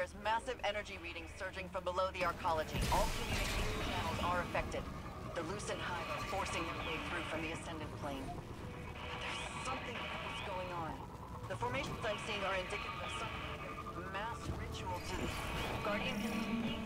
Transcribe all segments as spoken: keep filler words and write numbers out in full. there's massive energy readings surging from below the Arcology. All communication channels are affected. The Lucent Hive are forcing their way through from the Ascendant Plane. But there's something else going on. The formations I'm seeing are indicative of some mass ritual to the Guardian community.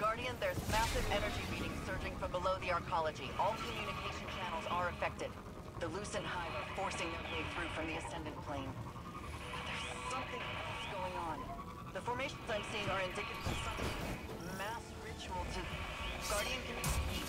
Guardian, there's massive energy readings surging from below the Arcology. All communication channels are affected. The Lucent Hive are forcing their way through from the Ascendant Plane. But there's something else going on. The formations I'm seeing are indicative of some mass ritual to Guardian communication.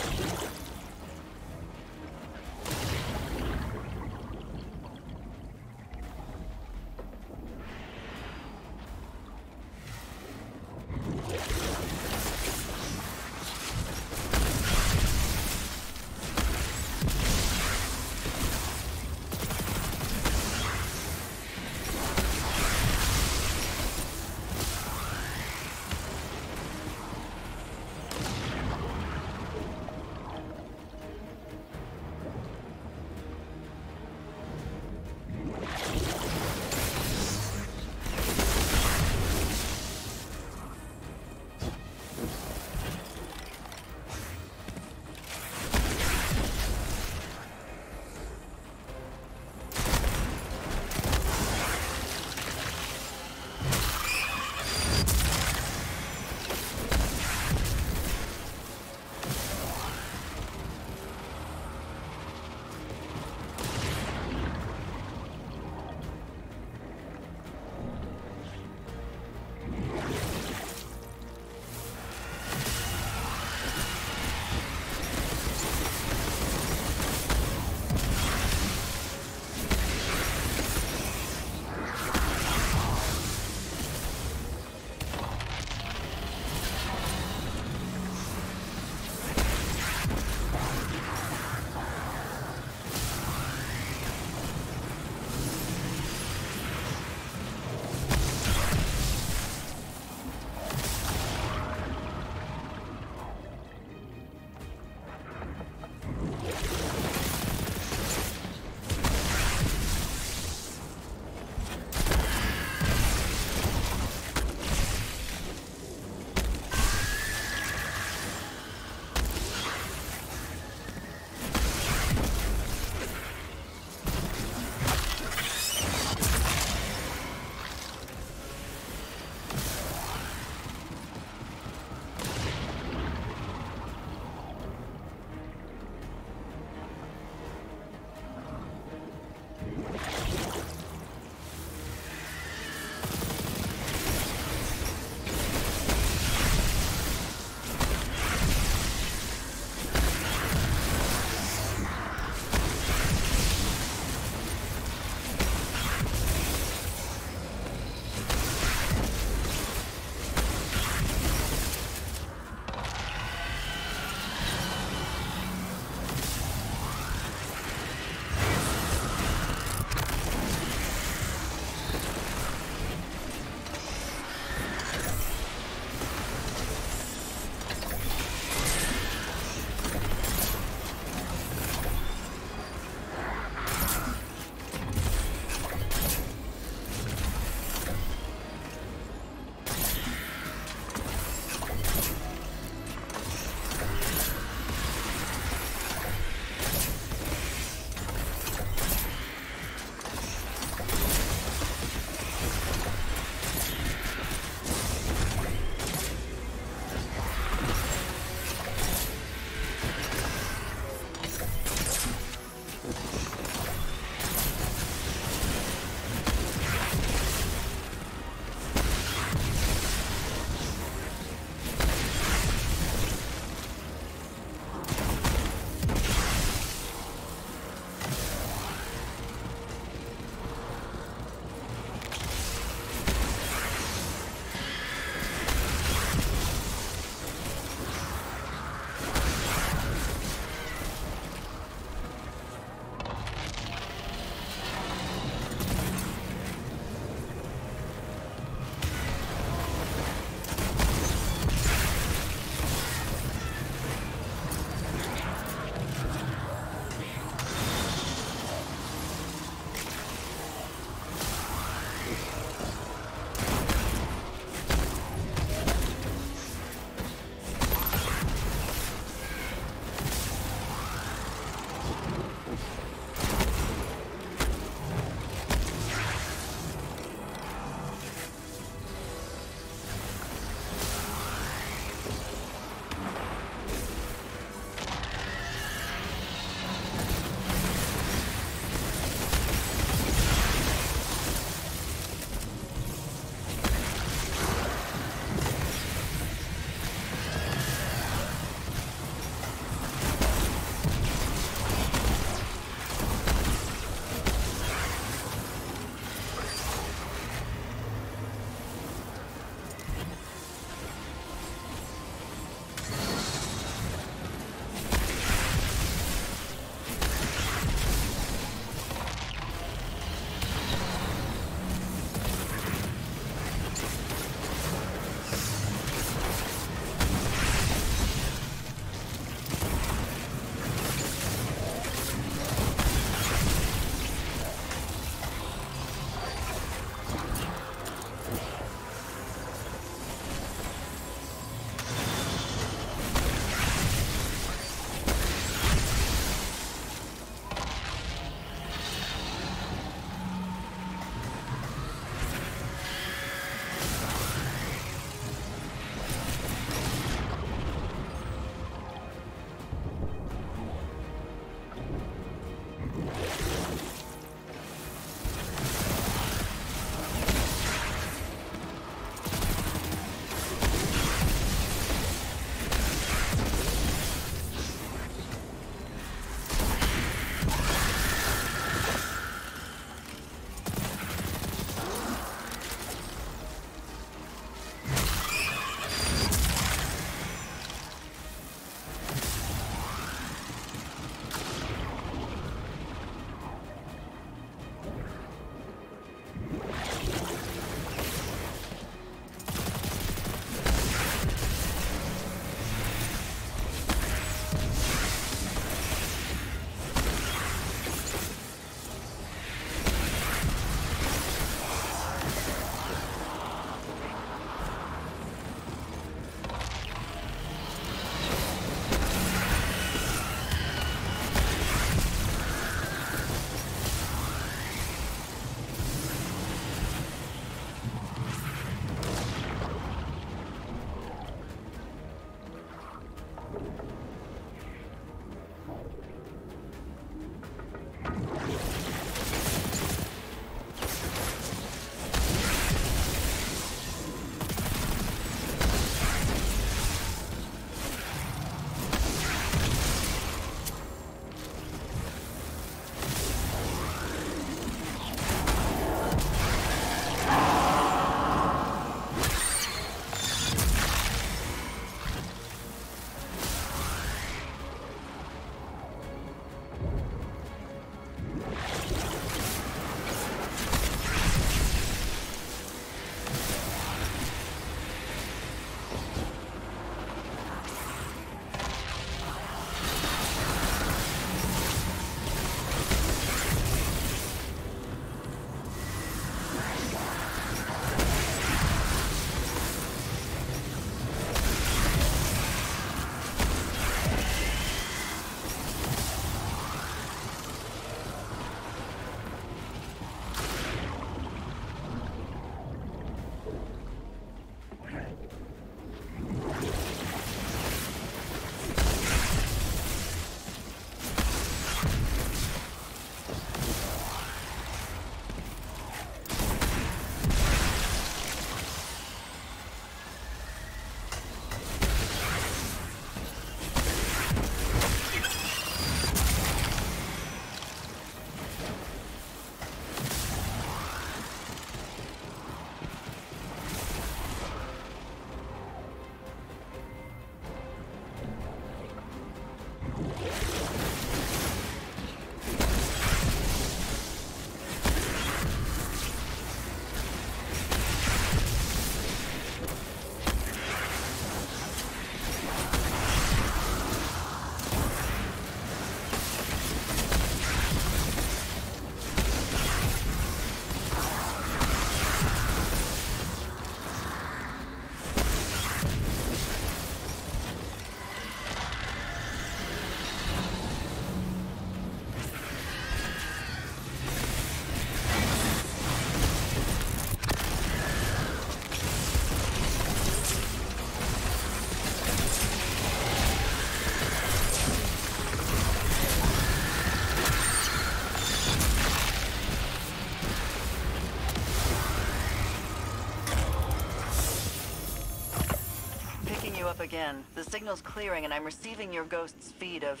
you up again. The signal's clearing and I'm receiving your ghost's feed of...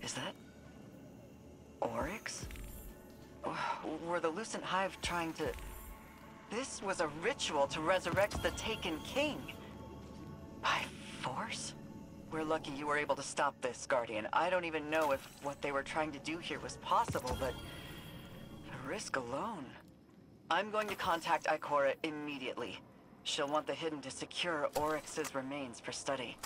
Is that... Oryx? Were the Lucent Hive trying to... This was a ritual to resurrect the Taken King. By force? We're lucky you were able to stop this, Guardian. I don't even know if what they were trying to do here was possible, but... The risk alone... I'm going to contact Ikora immediately. She'll want the Hidden to secure Oryx's remains for study.